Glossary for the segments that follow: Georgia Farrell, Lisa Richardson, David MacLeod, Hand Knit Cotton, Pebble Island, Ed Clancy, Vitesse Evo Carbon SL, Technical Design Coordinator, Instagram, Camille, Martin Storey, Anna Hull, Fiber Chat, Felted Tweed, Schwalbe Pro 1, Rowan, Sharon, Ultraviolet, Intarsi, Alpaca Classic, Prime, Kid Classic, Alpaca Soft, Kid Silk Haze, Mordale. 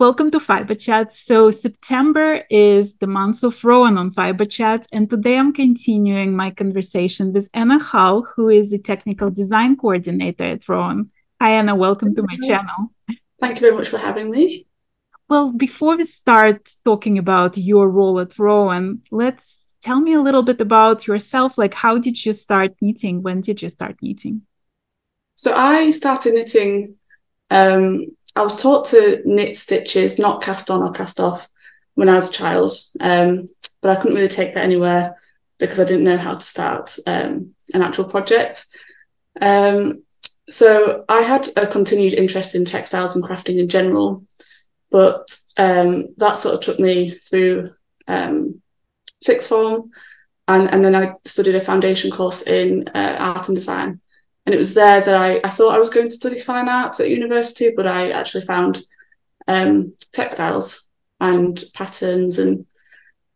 Welcome to Fiber Chat. So September is the month of Rowan on Fiber Chat, and today I'm continuing my conversation with Anna Hull, who is the Technical Design Coordinator at Rowan. Hi Anna, welcome to my channel. Thank you very much for having me. Well, before we start talking about your role at Rowan, let's tell me a little bit about yourself. Like, how did you start knitting? When did you start knitting? So I started knitting... I was taught to knit stitches, not cast on or cast off, when I was a child, but I couldn't really take that anywhere because I didn't know how to start an actual project. So I had a continued interest in textiles and crafting in general, but that sort of took me through sixth form, and then I studied a foundation course in art and design. And it was there that I thought I was going to study fine arts at university, but I actually found textiles and patterns and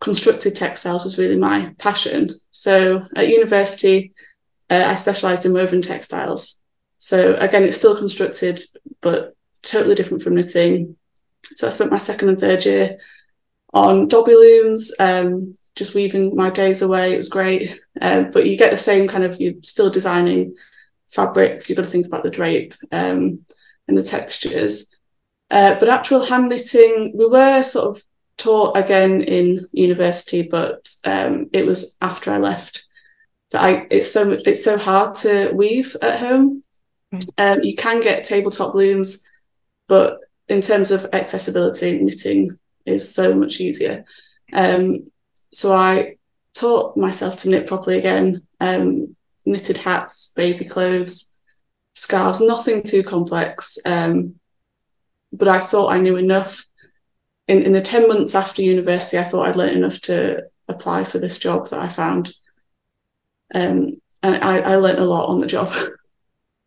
constructed textiles was really my passion. So at university, I specialised in woven textiles. So again, it's still constructed, but totally different from knitting. So I spent my second and third year on dobby looms, just weaving my days away. It was great. But you get the same kind of, you're still designing fabrics, you've got to think about the drape and the textures, but actual hand knitting we were sort of taught again in university, but it was after I left that it's so hard to weave at home. You can get tabletop looms, but in terms of accessibility, knitting is so much easier. So I taught myself to knit properly again, knitted hats, baby clothes, scarves, nothing too complex. But I thought I knew enough. In the 10 months after university, I thought I'd learnt enough to apply for this job that I found. And I learnt a lot on the job.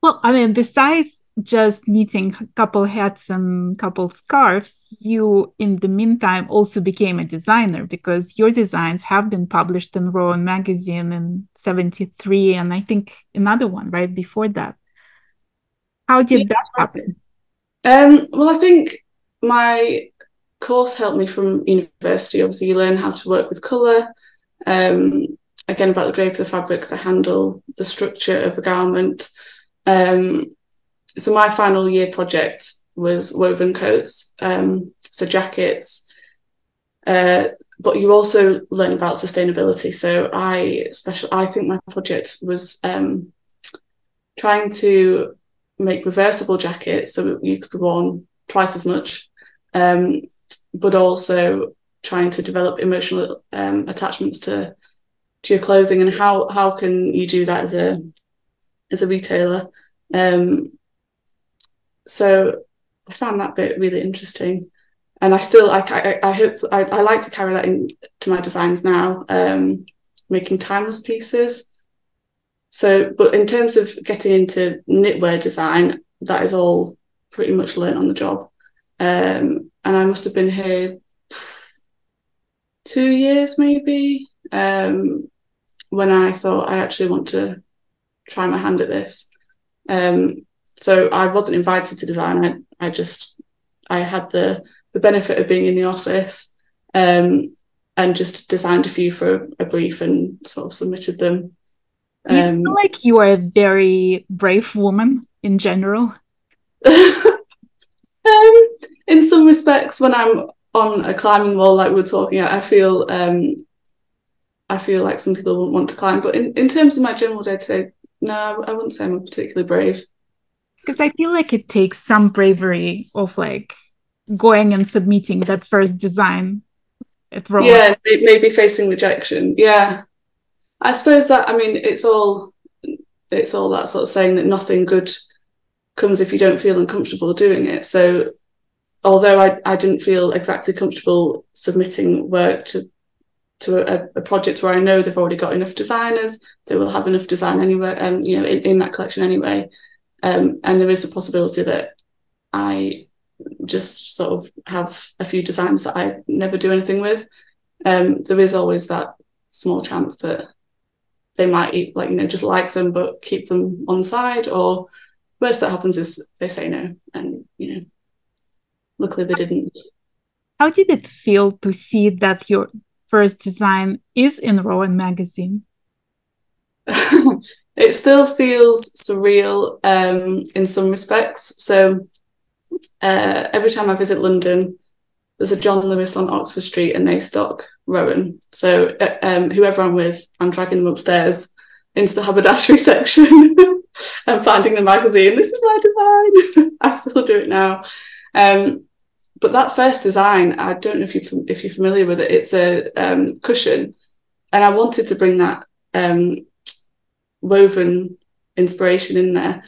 Well, I mean, besides just knitting a couple hats and a couple scarves, you, in the meantime, also became a designer, because your designs have been published in Rowan magazine in 1973, and I think another one right before that. How did that happen? Well, I think my course helped me from university. Obviously, you learn how to work with colour, again, about the drape of the fabric, the handle, the structure of a garment. So my final year project was woven coats, so jackets, but you also learn about sustainability. So I think my project was trying to make reversible jackets so you could be worn twice as much, but also trying to develop emotional attachments to your clothing, and how can you do that as a retailer. So I found that bit really interesting, and I like to carry that into my designs now, making timeless pieces. So, but in terms of getting into knitwear design, that is all pretty much learnt on the job. And I must have been here 2 years maybe, when I thought I actually want to try my hand at this. So I wasn't invited to design. I had the benefit of being in the office, and just designed a few for a brief and sort of submitted them. You feel like you are a very brave woman in general. In some respects, when I'm on a climbing wall, like we were talking about, I feel like some people wouldn't want to climb. But in terms of my general day-to-day, no, I wouldn't say I'm particularly brave. Because I feel like it takes some bravery of like going and submitting that first design at Rowan. Yeah, maybe facing rejection. Yeah, I suppose that. I mean, it's all that sort of saying that nothing good comes if you don't feel uncomfortable doing it. So, although I didn't feel exactly comfortable submitting work to a project where I know they've already got enough designers, they will have enough design anyway, in that collection anyway. And there is the possibility that I just sort of have a few designs that I never do anything with. There is always that small chance that they might just like them, but keep them on side, or worst that happens is they say no, and Luckily, they didn't. How did it feel to see that your first design is in Rowan magazine? It still feels surreal in some respects. So every time I visit London, there's a John Lewis on Oxford Street and they stock Rowan. So whoever I'm with, I'm dragging them upstairs into the haberdashery section and finding the magazine. This is my design. I still do it now. But that first design, I don't know if you're familiar with it, it's a cushion. And I wanted to bring that woven inspiration in there,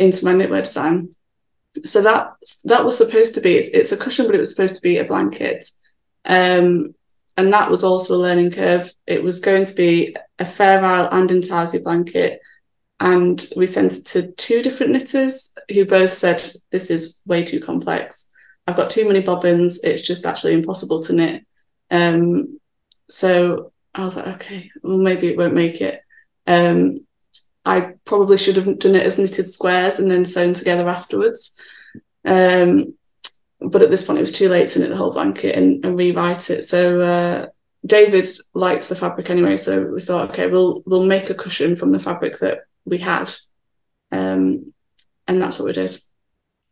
into my knitwear design. So that was supposed to be, it's a cushion, but it was supposed to be a blanket. And that was also a learning curve. It was going to be a Fair Isle and Intarsi blanket. And we sent it to two different knitters who both said, this is way too complex. I've got too many bobbins. It's just actually impossible to knit. So I was like, okay, well, maybe it won't make it. I probably should have done it as knitted squares and then sewn together afterwards. But at this point, it was too late to knit the whole blanket and rewrite it. So David liked the fabric anyway, so we thought, okay, we'll make a cushion from the fabric that we had. And that's what we did.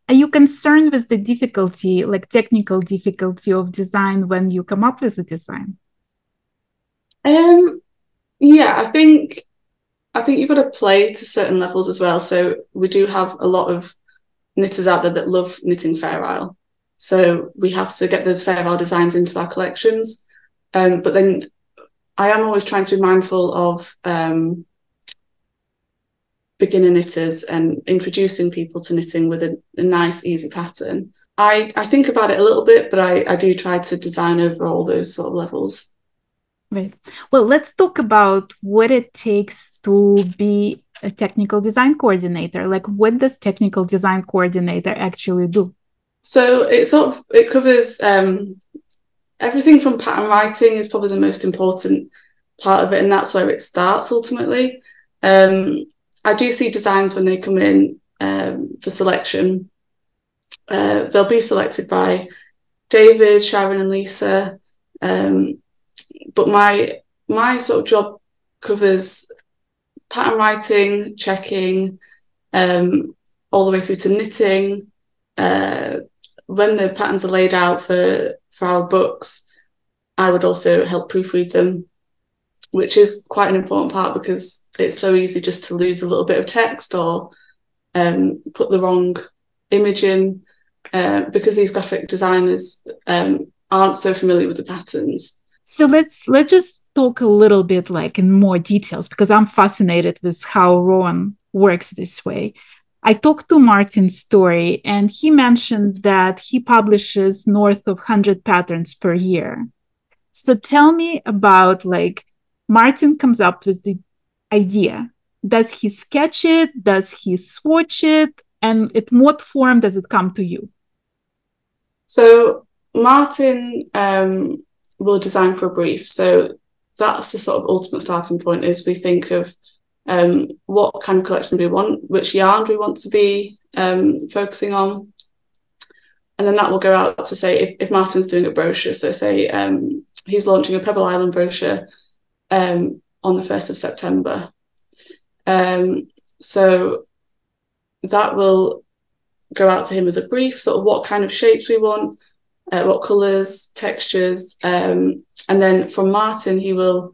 Are you concerned with the difficulty, like technical difficulty of design when you come up with a design? Yeah, I think you've got to play to certain levels as well. So we do have a lot of knitters out there that love knitting Fair Isle. So we have to get those Fair Isle designs into our collections. But then I am always trying to be mindful of beginner knitters and introducing people to knitting with a nice, easy pattern. I think about it a little bit, but I do try to design over all those sort of levels. Right. Well, let's talk about what it takes to be a technical design coordinator. Like, what does technical design coordinator actually do? So it covers everything from pattern writing is probably the most important part of it, and that's where it starts ultimately. I do see designs when they come in for selection. They'll be selected by David, Sharon, and Lisa. But my sort of job covers pattern writing, checking, all the way through to knitting. When the patterns are laid out for our books, I would also help proofread them, which is quite an important part because it's so easy just to lose a little bit of text or put the wrong image in because these graphic designers aren't so familiar with the patterns. So let's just talk a little bit like in more details, because I'm fascinated with how Rowan works this way. I talked to Martin Storey and he mentioned that he publishes north of 100 patterns per year. So tell me about, like, Martin comes up with the idea. Does he sketch it? Does he swatch it? And in what form does it come to you? So Martin we'll design for a brief. So that's the sort of ultimate starting point, is we think of what kind of collection do we want, which yarn do we want to be focusing on. And then that will go out to say, if Martin's doing a brochure, so say he's launching a Pebble Island brochure on the 1st of September. So that will go out to him as a brief, sort of what kind of shapes we want, what colours, textures, and then from Martin he will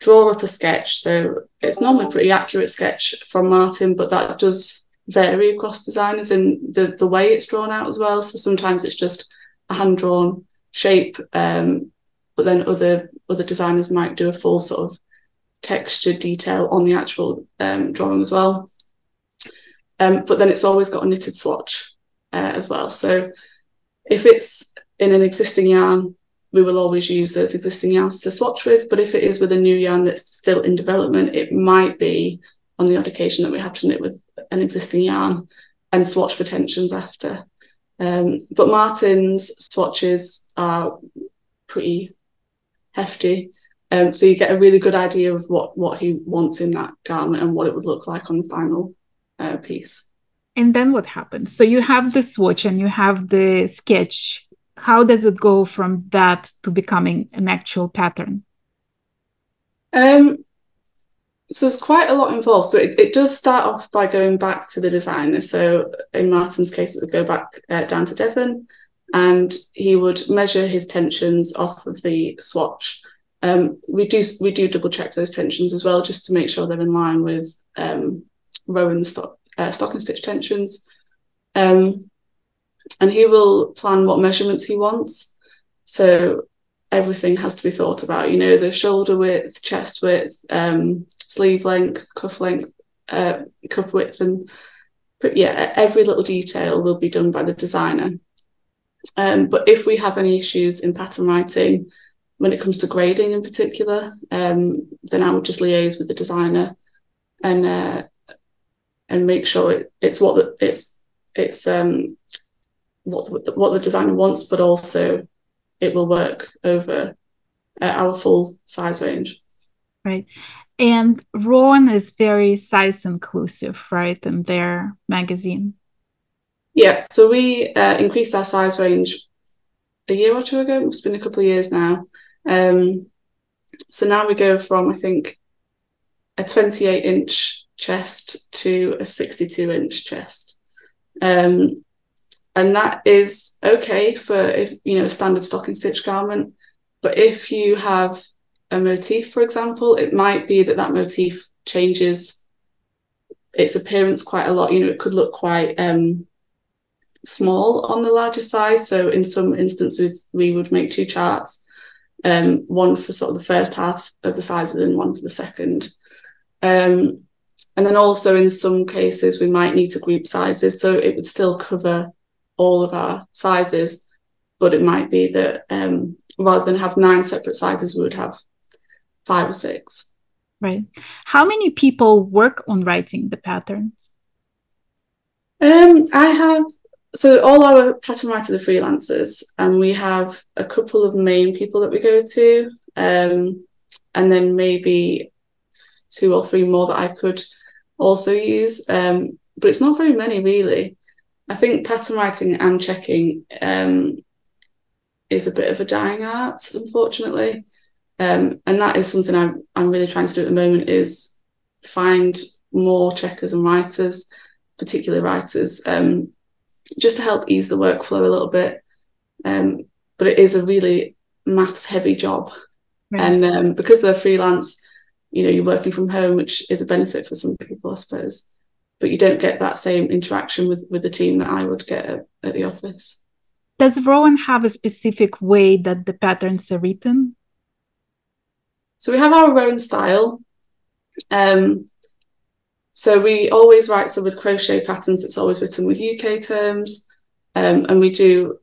draw up a sketch. So it's normally a pretty accurate sketch from Martin, but that does vary across designers in the way it's drawn out as well. So sometimes it's just a hand-drawn shape, but then other designers might do a full sort of texture detail on the actual drawing as well. But then it's always got a knitted swatch as well. So if it's in an existing yarn, we will always use those existing yarns to swatch with. But if it is with a new yarn that's still in development, it might be on the odd occasion that we have to knit with an existing yarn and swatch for tensions after. But Martin's swatches are pretty hefty. So you get a really good idea of what he wants in that garment and what it would look like on the final piece. And then what happens? So you have the swatch and you have the sketch. How does it go from that to becoming an actual pattern? So there's quite a lot involved. So it does start off by going back to the designer. So in Martin's case, it would go back down to Devon, and he would measure his tensions off of the swatch. We do double check those tensions as well, just to make sure they're in line with Rowan's stock and stitch tensions. And he will plan what measurements he wants. So everything has to be thought about, you know, the shoulder width, chest width, sleeve length, cuff width, and yeah, every little detail will be done by the designer. But if we have any issues in pattern writing, when it comes to grading in particular, then I would just liaise with the designer and make sure it's what the designer wants, but also it will work over our full size range. Right. And Rowan is very size inclusive, right, in their magazine? Yeah, so we increased our size range a year or two ago. It's been a couple of years now. So now we go from, I think, a 28-inch chest to a 62-inch chest. And that is okay for, if you know, a standard stock and stitch garment, but if you have a motif, for example, it might be that that motif changes its appearance quite a lot. You know, it could look quite small on the larger size. So in some instances, we would make two charts, one for sort of the first half of the sizes and one for the second. And then also in some cases, we might need to group sizes, so it would still cover all of our sizes, but it might be that rather than have 9 separate sizes, we would have 5 or 6. Right. How many people work on writing the patterns? So all our pattern writers are freelancers, and we have a couple of main people that we go to, and then maybe 2 or 3 more that I could also use, but it's not very many really. I think pattern writing and checking is a bit of a dying art, unfortunately. And that is something I'm really trying to do at the moment, is find more checkers and writers, particularly writers, just to help ease the workflow a little bit. But it is a really maths heavy job. Right. And because they're freelance, you know, you're working from home, which is a benefit for some people, I suppose. But you don't get that same interaction with the team that I would get at the office. Does Rowan have a specific way that the patterns are written? So we have our Rowan style. So we always write, so with crochet patterns, it's always written with UK terms. And we do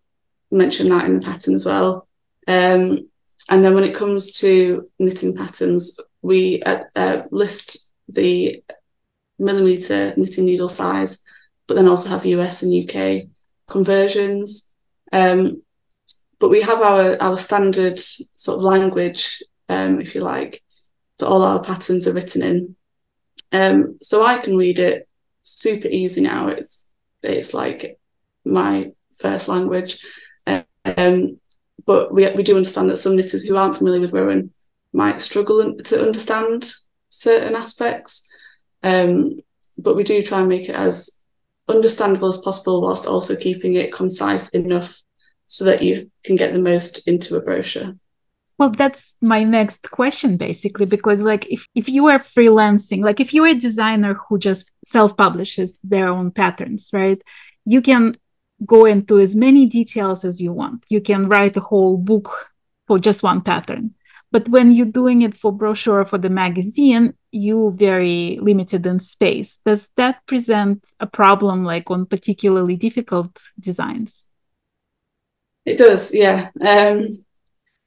mention that in the pattern as well. And then when it comes to knitting patterns, we list the millimetre knitting needle size, but then also have US and UK conversions. But we have our standard sort of language, if you like, that all our patterns are written in. So I can read it super easy now. It's like my first language. But we do understand that some knitters who aren't familiar with Rowan might struggle to understand certain aspects. But we do try and make it as understandable as possible, whilst also keeping it concise enough so that you can get the most into a brochure. Well, that's my next question, basically, because like if you are freelancing, like if you're a designer who just self-publishes their own patterns, right, you can go into as many details as you want. You can write a whole book for just one pattern. But when you're doing it for brochure or for the magazine, you're very limited in space. Does that present a problem, like on particularly difficult designs? It does, yeah.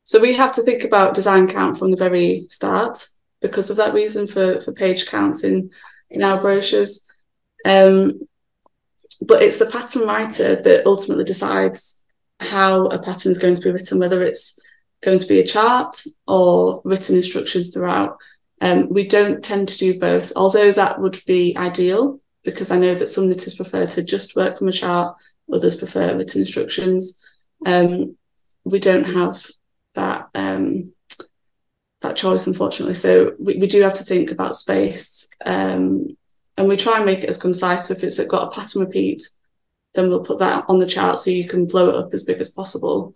So we have to think about design count from the very start because of that reason for page counts in our brochures. But it's the pattern writer that ultimately decides how a pattern is going to be written, whether it's going to be a chart or written instructions throughout. We don't tend to do both, although that would be ideal. because I know that some knitters prefer to just work from a chart, others prefer written instructions. We don't have that that choice, unfortunately, so we do have to think about space, and we try and make it as concise. So if it's got a pattern repeat, then we'll put that on the chart so you can blow it up as big as possible.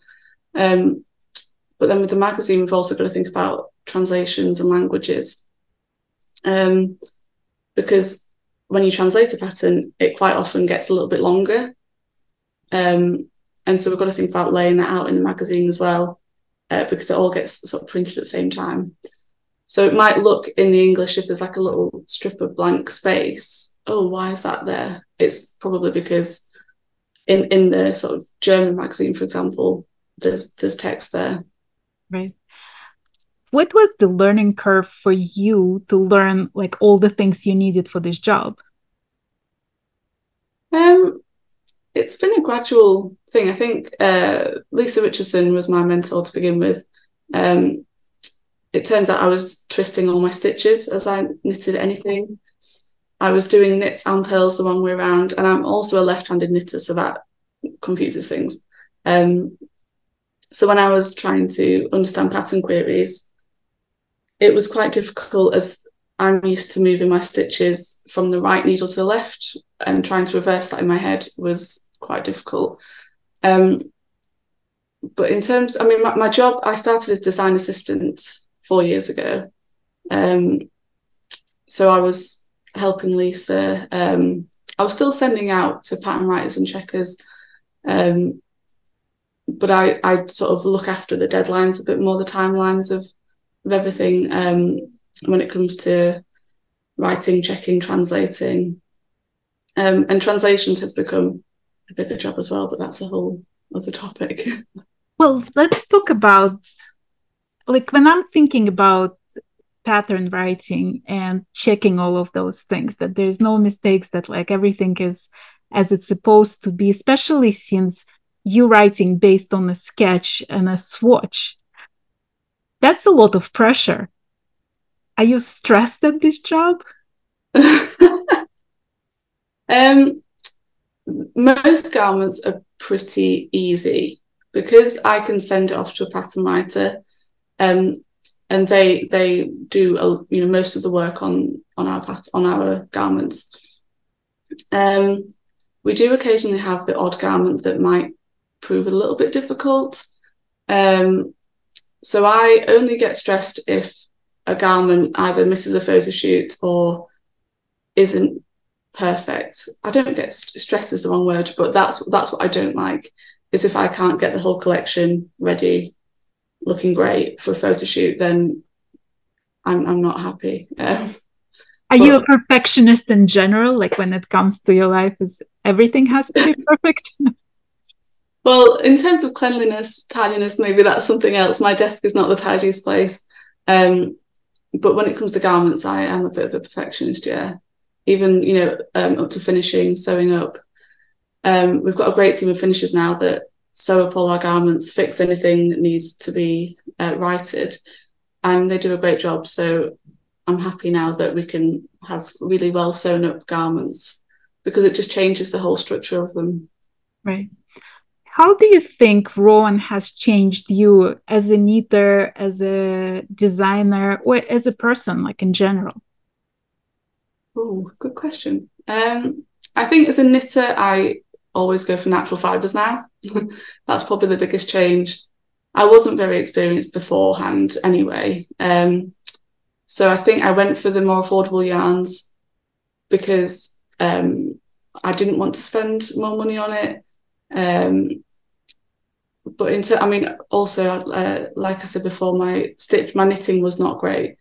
But then with the magazine, we've also got to think about translations and languages, because when you translate a pattern, it quite often gets a little bit longer. And so we've got to think about laying that out in the magazine as well, because it all gets sort of printed at the same time. So it might look in the English, if there's like a little strip of blank space, oh, why is that there? It's probably because in the sort of German magazine, for example, there's text there. Right. What was the learning curve for you to learn like all the things you needed for this job? It's been a gradual thing. I think Lisa Richardson was my mentor to begin with. It turns out I was twisting all my stitches as I knitted anything. I was doing knits and purls the wrong way around, and I'm also a left-handed knitter, so that confuses things. So when I was trying to understand pattern queries, it was quite difficult as I'm used to moving my stitches from the right needle to the left, and trying to reverse that in my head was quite difficult. But in terms, I mean, my job, I started as design assistant 4 years ago. So I was helping Lisa. I was still sending out to pattern writers and checkers, but I sort of look after the deadlines a bit more, the timelines of everything when it comes to writing, checking, translating. And translations has become a bigger job as well, but that's a whole other topic. Well, let's talk about, like, when I'm thinking about pattern writing and checking all of those things, that there's no mistakes, that like everything is as it's supposed to be, especially since you writing based on a sketch and a swatch. That's a lot of pressure. Are you stressed at this job? Most garments are pretty easy because I can send it off to a pattern writer, and they do most of the work on our garments. We do occasionally have the odd garment that might prove a little bit difficult. So I only get stressed if a garment either misses a photo shoot or isn't perfect. I don't get stressed is the wrong word, but that's what I don't like, is if I can't get the whole collection ready, looking great for a photo shoot, then I'm not happy. Are you a perfectionist in general? Like when it comes to your life, is everything has to be perfect? Well, in terms of cleanliness, tidiness, maybe that's something else. My desk is not the tidiest place. But when it comes to garments, I am a bit of a perfectionist, yeah. Even, up to finishing, sewing up. We've got a great team of finishers now that sew up all our garments, fix anything that needs to be righted, and they do a great job. So I'm happy now that we can have really well sewn up garments because it just changes the whole structure of them. Right. How do you think Rowan has changed you as a knitter, as a designer, or as a person, like in general? Oh, good question. I think as a knitter, I always go for natural fibres now. That's probably the biggest change. I wasn't very experienced beforehand anyway. So I think I went for the more affordable yarns because I didn't want to spend more money on it. But like I said before, my knitting was not great.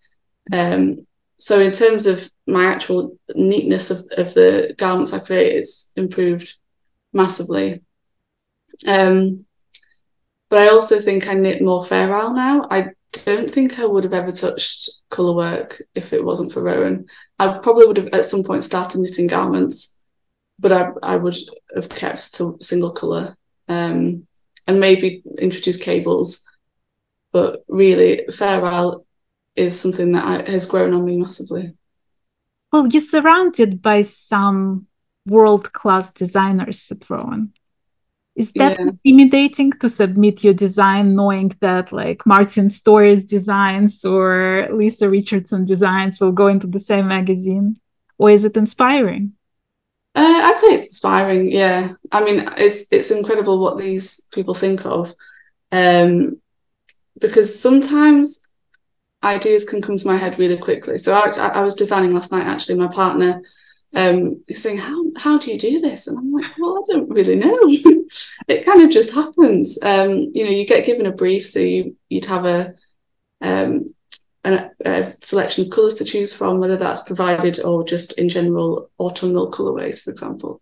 So in terms of my actual neatness of the garments I create, it's improved massively. But I also think I knit more Fair Isle now. I don't think I would have ever touched colour work if it wasn't for Rowan. I probably would have at some point started knitting garments, but I would have kept to single colour, and maybe introduced cables. But really, Fair Isle is something that has grown on me massively. Well, you're surrounded by some world-class designers at Rowan. Is that intimidating to submit your design knowing that like Martin Storey's designs or Lisa Richardson designs will go into the same magazine? Or is it inspiring? I'd say it's inspiring, yeah. I mean, it's incredible what these people think of. Because sometimes ideas can come to my head really quickly. So I was designing last night, actually, my partner is saying, how do you do this? And I'm like, well, I don't really know. It kind of just happens. You know, you get given a brief, so you'd have a selection of colours to choose from, whether that's provided or just in general autumnal colourways, for example.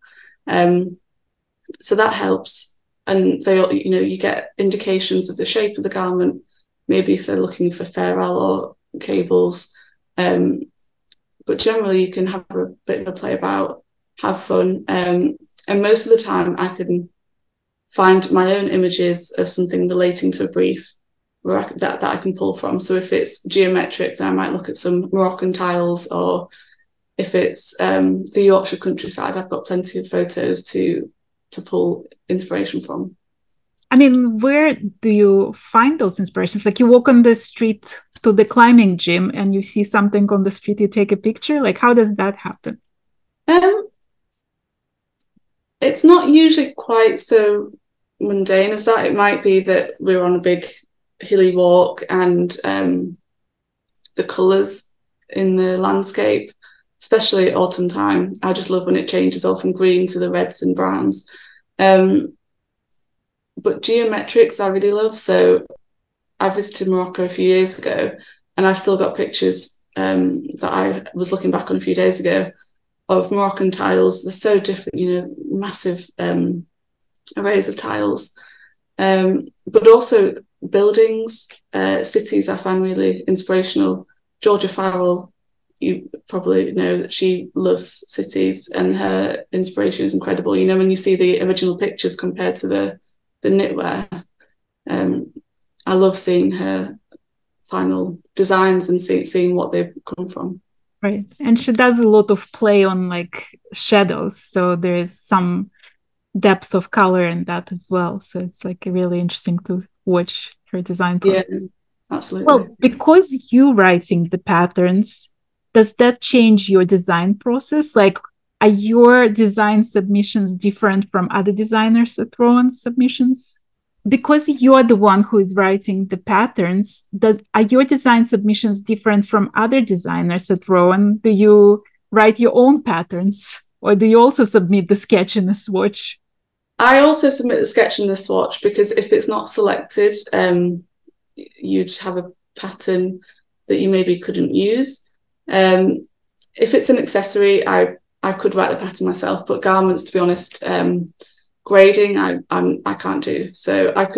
So that helps. And you get indications of the shape of the garment, maybe if they're looking for ferrule or cables. But generally you can have a bit of a play about, have fun. And most of the time I can find my own images of something relating to a brief where that I can pull from. So if it's geometric, then I might look at some Moroccan tiles, or if it's the Yorkshire countryside, I've got plenty of photos to pull inspiration from. I mean, where do you find those inspirations? Like you walk on the street to the climbing gym and you see something on the street, you take a picture. Like, how does that happen? It's not usually quite so mundane as that. It might be that we're on a big hilly walk and the colours in the landscape, especially at autumn time, I just love when it changes all from green to the reds and browns. But geometrics I really love. So I visited Morocco a few years ago and I've still got pictures that I was looking back on a few days ago of Moroccan tiles. They're so different, you know, massive arrays of tiles. But also buildings, cities I find really inspirational. Georgia Farrell, you probably know that she loves cities and her inspiration is incredible. You know, when you see the original pictures compared to the knitwear, I love seeing her final designs and seeing what they've come from. Right. And she does a lot of play on like shadows. So there is some depth of color in that as well. So it's like really interesting to watch her design process. Yeah, absolutely. Well, because you're writing the patterns, does that change your design process? Like, are your design submissions different from other designers at Rowan's submissions? Because you're the one who is writing the patterns, are your design submissions different from other designers at Rowan? Do you write your own patterns or do you also submit the sketch and the swatch? I also submit the sketch and the swatch because if it's not selected, you'd have a pattern that you maybe couldn't use. If it's an accessory, I could write the pattern myself, but garments, to be honest, grading I can't do. So I've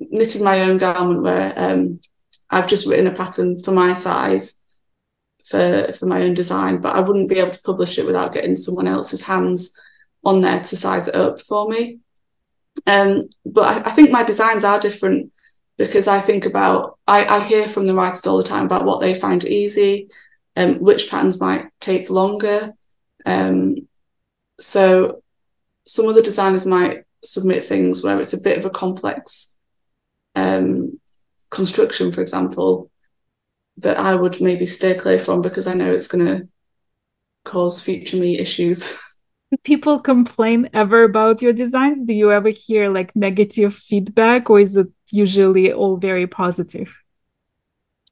knitted my own garment where I've just written a pattern for my size for my own design, but I wouldn't be able to publish it without getting someone else's hands on there to size it up for me. But I think my designs are different because I think about, I hear from the writers all the time about what they find easy, which patterns might take longer. So some of the designers might submit things where it's a bit of a complex construction, for example, that I would maybe stay clear from because I know it's going to cause future me issues. Do people complain ever about your designs? Do you ever hear like negative feedback, or is it usually all very positive?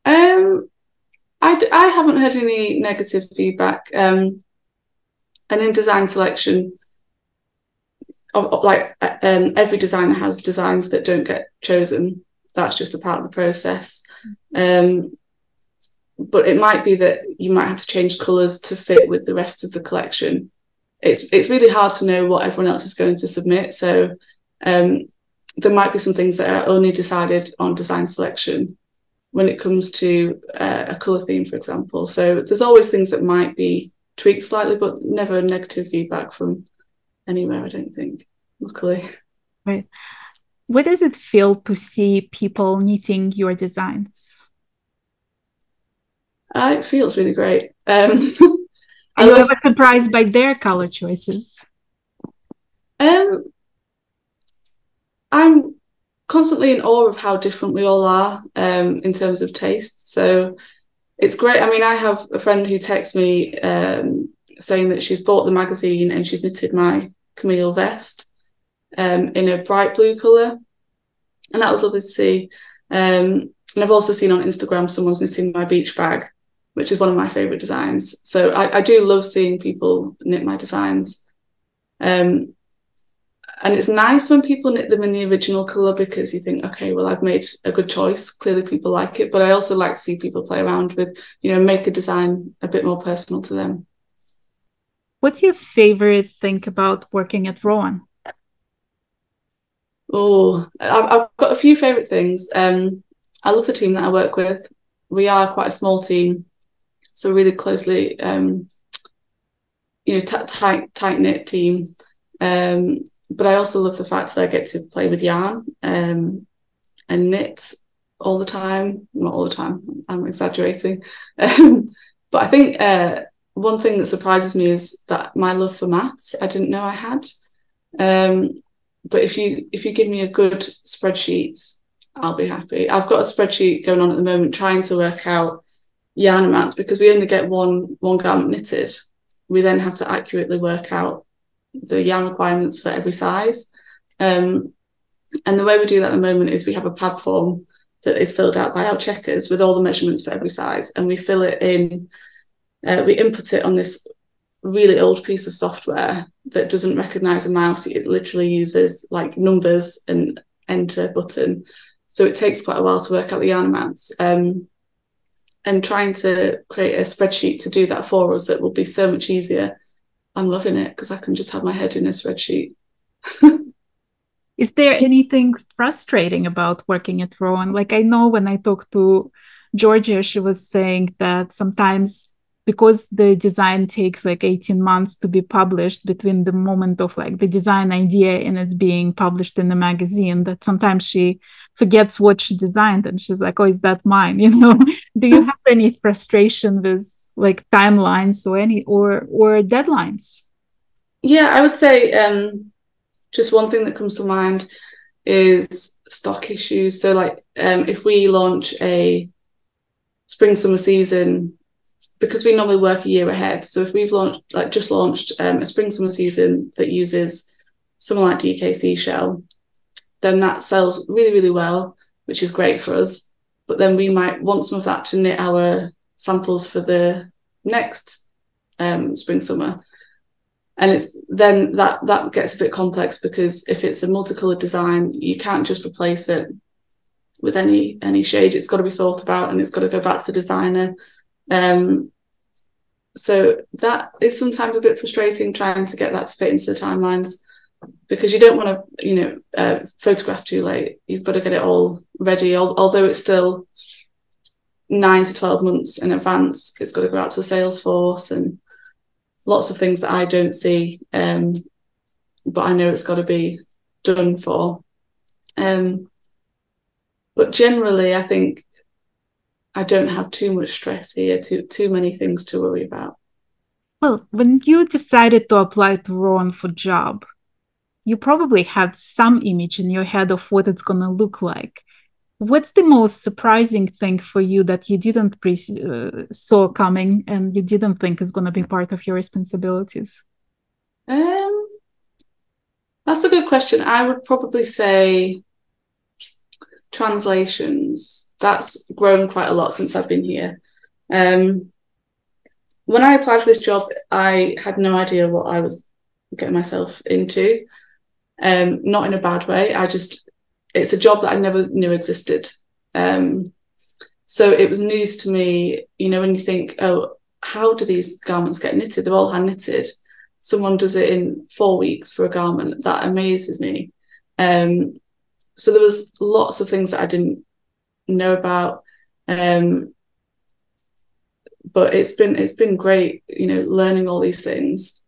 I haven't heard any negative feedback. And in design selection, like every designer has designs that don't get chosen. That's just a part of the process. But it might be that you might have to change colours to fit with the rest of the collection. It's really hard to know what everyone else is going to submit. So there might be some things that are only decided on design selection when it comes to a colour theme, for example. So there's always things that might be tweaked slightly, but never negative feedback from anywhere, I don't think, luckily. Right. What does it feel to see people knitting your designs? It feels really great. I was ever surprised by their color choices? I'm constantly in awe of how different we all are in terms of taste. So it's great. I mean, I have a friend who texts me saying that she's bought the magazine and she's knitted my Camille vest in a bright blue colour. And that was lovely to see. And I've also seen on Instagram someone's knitting my beach bag, which is one of my favourite designs. So I do love seeing people knit my designs. And it's nice when people knit them in the original colour, because you think, okay, well, I've made a good choice. Clearly people like it. But I also like to see people play around with, you know, make a design a bit more personal to them. What's your favourite thing about working at Rowan? Oh, I've got a few favourite things. I love the team that I work with. We are quite a small team, so really closely, tight-knit team. But I also love the fact that I get to play with yarn and knit all the time. Not all the time, I'm exaggerating. But I think one thing that surprises me is that my love for maths, I didn't know I had. But if you give me a good spreadsheet, I'll be happy. I've got a spreadsheet going on at the moment trying to work out yarn amounts, because we only get one garment knitted. We then have to accurately work out the yarn requirements for every size, and the way we do that at the moment is we have a pad form that is filled out by our checkers with all the measurements for every size, and we fill it in, we input it on this really old piece of software that doesn't recognize a mouse. It literally uses like numbers and enter button, so it takes quite a while to work out the yarn amounts, and trying to create a spreadsheet to do that for us that will be so much easier. I'm loving it because I can just have my head in a spreadsheet. Is there anything frustrating about working at Rowan? Like, I know when I talked to Georgia, she was saying that sometimes because the design takes like 18 months to be published between the moment of like the design idea and it's being published in the magazine, that sometimes she forgets what she designed and she's like, oh, is that mine? You know, do you have any frustration with like timelines or any or deadlines? Yeah, I would say just one thing that comes to mind is stock issues. So like if we launch a spring summer season, because we normally work a year ahead. So if we've launched a spring summer season that uses something like DKC shell, then that sells really, really well, which is great for us. But then we might want some of that to knit our samples for the next spring summer. And it's then that gets a bit complex, because if it's a multicolored design, you can't just replace it with any shade. It's got to be thought about and it's got to go back to the designer. So that is sometimes a bit frustrating, trying to get that to fit into the timelines, because you don't want to, photograph too late. You've got to get it all ready. Although it's still 9 to 12 months in advance, it's got to go out to the sales force and lots of things that I don't see. But I know it's got to be done for. But generally, I think I don't have too much stress here, too many things to worry about. Well, when you decided to apply to Rowan for job, you probably had some image in your head of what it's going to look like. What's the most surprising thing for you that you didn't saw coming and you didn't think is going to be part of your responsibilities? That's a good question. I would probably say translations. That's grown quite a lot since I've been here. When I applied for this job, I had no idea what I was getting myself into. Not in a bad way. It's a job that I never knew existed. So it was news to me, when you think, oh, how do these garments get knitted? They're all hand knitted. Someone does it in 4 weeks for a garment. That amazes me. So there was lots of things that I didn't know about, but it's been great, learning all these things.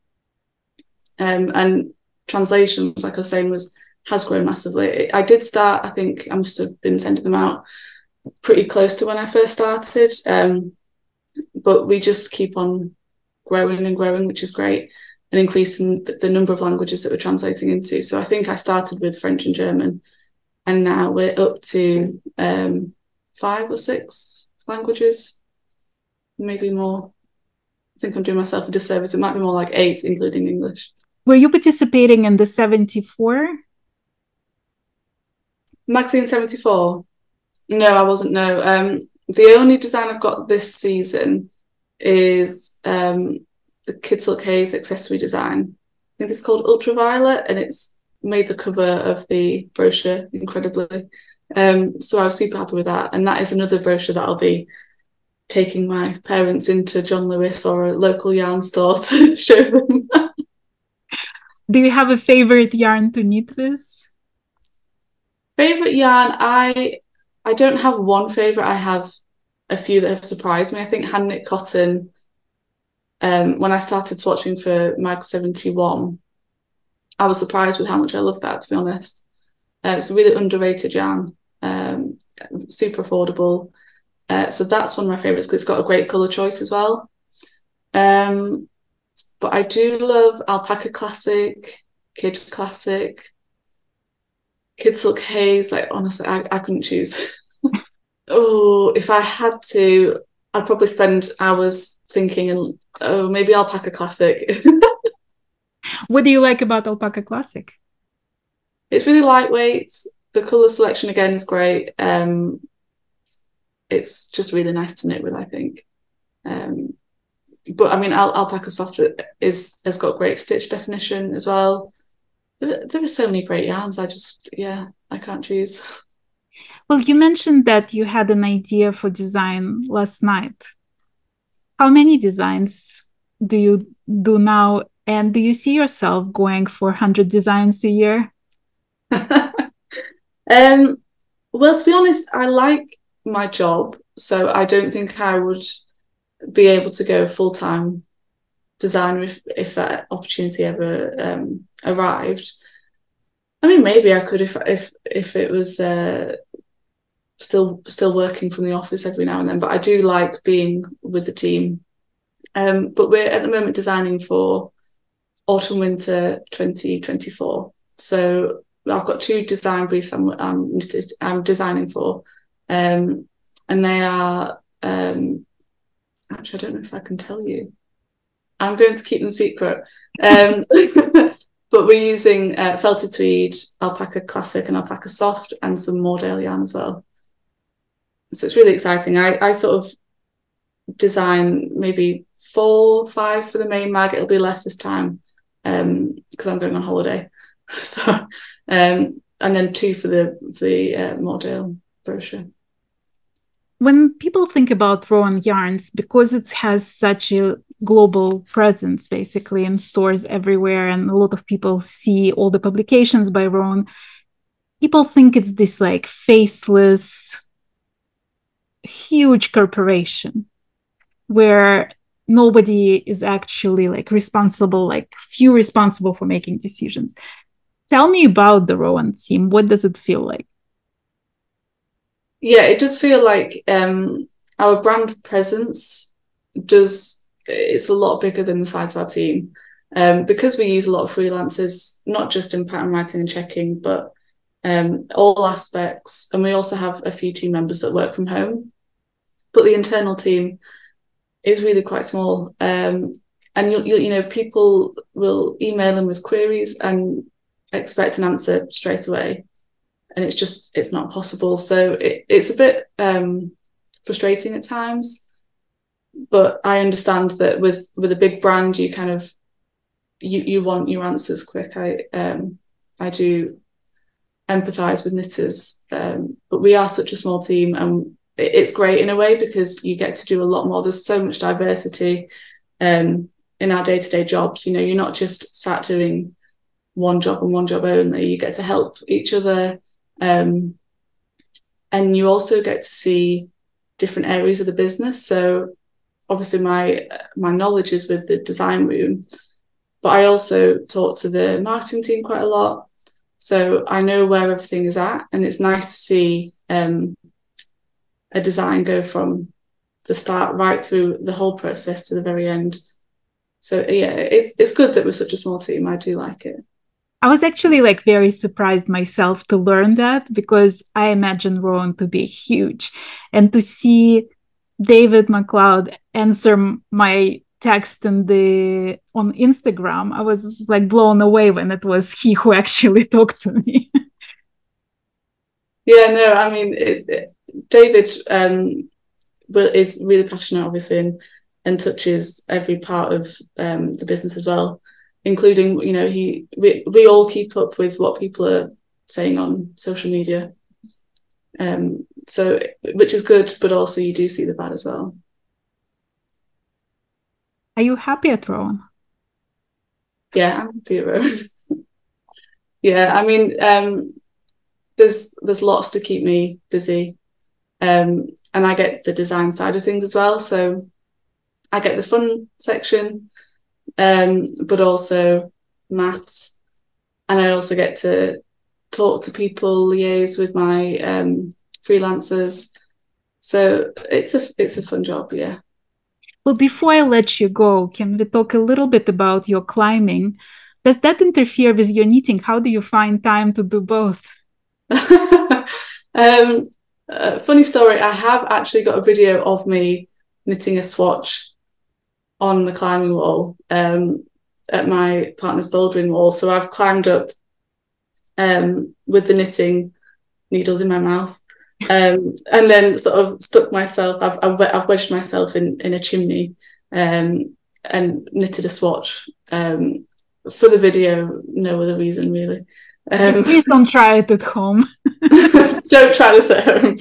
And translations, like I was saying, has grown massively. I did start, I think I must have been sending them out pretty close to when I first started, but we just keep on growing and growing, which is great, and increasing the number of languages that we're translating into. So I think I started with French and German, and now we're up to 5 or 6 languages, maybe more. I think I'm doing myself a disservice. It might be more like 8, including English. Were you participating in the 74? Magazine 74? No, I wasn't, no. The only design I've got this season is the Kid Silk Haze accessory design. I think it's called Ultraviolet, and it's made the cover of the brochure incredibly. So I was super happy with that. And that is another brochure that I'll be taking my parents into John Lewis or a local yarn store to show them. Do you have a favourite yarn to knit with? Favourite yarn? I don't have one favourite. I have a few that have surprised me. I think Hand Knit Cotton, when I started swatching for Mag 71, I was surprised with how much I loved that, to be honest. It's a really underrated yarn, super affordable. So that's one of my favourites because it's got a great colour choice as well. But I do love Alpaca Classic, Kid Classic, Kid Silk Haze. Like, honestly, I couldn't choose. Oh, if I had to, I'd probably spend hours thinking, and oh, maybe Alpaca Classic. What do you like about Alpaca Classic? It's really lightweight. The colour selection, again, is great. It's just really nice to knit with, I think. But I mean, Alpaca Soft has got great stitch definition as well. There are so many great yarns. I can't choose. Well, you mentioned that you had an idea for design last night. How many designs do you do now? And do you see yourself going for 100 designs a year? Well, to be honest, I like my job, so I don't think I would be able to go full-time designer if that opportunity ever arrived. I mean, maybe I could if it was still working from the office every now and then, but I do like being with the team. But we're at the moment designing for autumn winter 2024, so I've got 2 design briefs I'm designing for, and they are actually, I don't know if I can tell you. I'm going to keep them secret. But we're using Felted Tweed, Alpaca Classic and Alpaca Soft, and some Mordale yarn as well. So it's really exciting. I sort of design maybe 4 or 5 for the main mag. It'll be less this time because I'm going on holiday. So, and then 2 for the Mordale brochure. When people think about Rowan yarns, because it has such a global presence, basically, in stores everywhere, and a lot of people see all the publications by Rowan, people think it's this like faceless, huge corporation where nobody is actually like responsible, like few responsible for making decisions. Tell me about the Rowan team. What does it feel like? Yeah, it does feel like our brand presence it's a lot bigger than the size of our team. Because we use a lot of freelancers, not just in pattern writing and checking, but all aspects. And we also have a few team members that work from home. But the internal team is really quite small. And, you know, people will email them with queries and expect an answer straight away. And it's not possible. So it's a bit frustrating at times. But I understand that with a big brand, you kind of, you want your answers quick. I do empathise with knitters. But we are such a small team, and it's great in a way because you get to do a lot more. There's so much diversity in our day-to-day jobs. You know, you're not just sat doing one job and one job only. You get to help each other. And you also get to see different areas of the business. So obviously my knowledge is with the design room, but I also talk to the marketing team quite a lot. So I know where everything is at, and it's nice to see a design go from the start right through the whole process to the very end. So yeah, it's good that we're such a small team. I do like it. I was actually like very surprised myself to learn that, because I imagine Rowan to be huge, and to see David MacLeod answer my text on Instagram, I was like blown away when it was he who actually talked to me. Yeah, no, I mean, David is really passionate, obviously, and touches every part of the business as well, including, you know, we all keep up with what people are saying on social media. So, which is good, but also you do see the bad as well. Are you happy at Rowan? Yeah, I'm happy at Rowan. Yeah, I mean, there's lots to keep me busy. And I get the design side of things as well. So I get the fun section, but also maths. And I also get to talk to people, liaise with my freelancers. So it's a fun job, yeah. Well, before I let you go, can we talk a little bit about your climbing? Does that interfere with your knitting? How do you find time to do both? Funny story, I have actually got a video of me knitting a swatch on the climbing wall at my partner's bouldering wall. So I've climbed up with the knitting needles in my mouth. And then sort of stuck myself, I've wedged myself in a chimney and knitted a swatch for the video, no other reason really. Please don't try it at home. Don't try this at home.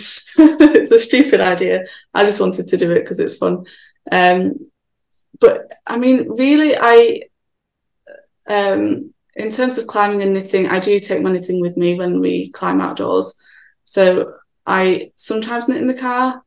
It's a stupid idea. I just wanted to do it because it's fun. But I mean, really, in terms of climbing and knitting, I do take my knitting with me when we climb outdoors. So I sometimes knit in the car,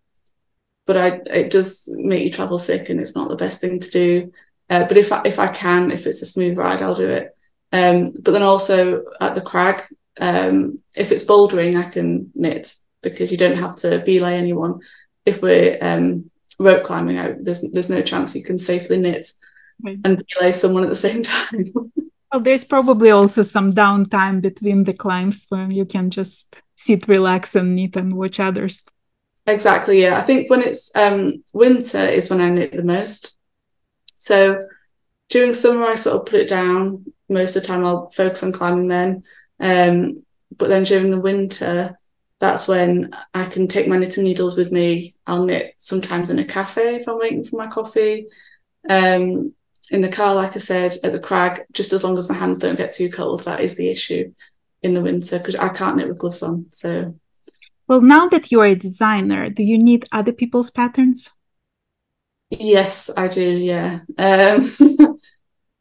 but it does make you travel sick and it's not the best thing to do. But if it's a smooth ride, I'll do it. But then also at the crag, if it's bouldering, I can knit because you don't have to belay anyone. If we're rope climbing, there's no chance you can safely knit and belay someone at the same time. Well, there's probably also some downtime between the climbs when you can just sit, relax and knit and watch others. Exactly, yeah. I think when it's winter is when I knit the most. So during summer, I sort of put it down. Most of the time I'll focus on climbing then. But then during the winter, that's when I can take my knitting needles with me. I'll knit sometimes in a cafe if I'm waiting for my coffee. In the car, like I said, at the crag, just as long as my hands don't get too cold, that is the issue in the winter, because I can't knit with gloves on. So, well, now that you are a designer, do you knit other people's patterns? Yes, I do, yeah.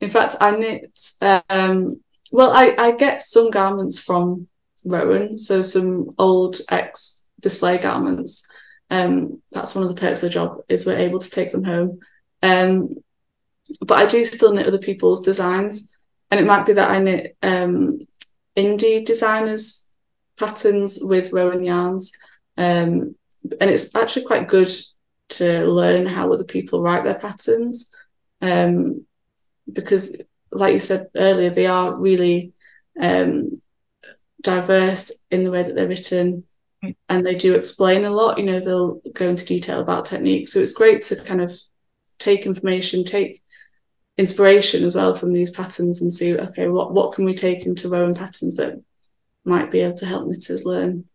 In fact, I knit, I get some garments from Rowan, so some old ex-display garments. That's one of the perks of the job, is we're able to take them home. But I do still knit other people's designs, and it might be that I knit indie designers' patterns with Rowan yarns, and it's actually quite good to learn how other people write their patterns, because, like you said earlier, they are really diverse in the way that they're written, and they do explain a lot. You know, they'll go into detail about technique, so it's great to kind of take information, take inspiration as well from these patterns and see, okay, what can we take into Rowan patterns that might be able to help knitters learn?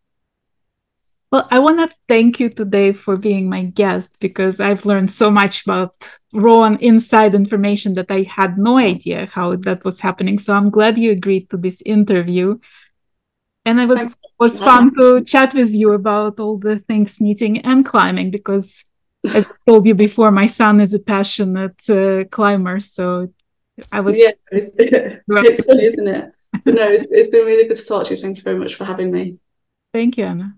Well, I want to thank you today for being my guest, because I've learned so much about Rowan inside information that I had no idea how that was happening. So I'm glad you agreed to this interview. And it was fun to chat with you about all the things knitting and climbing, because as I told you before, my son is a passionate climber, so I was... Yeah, it's funny, isn't it? But no, it's been really good to talk to you. Thank you very much for having me. Thank you, Anna.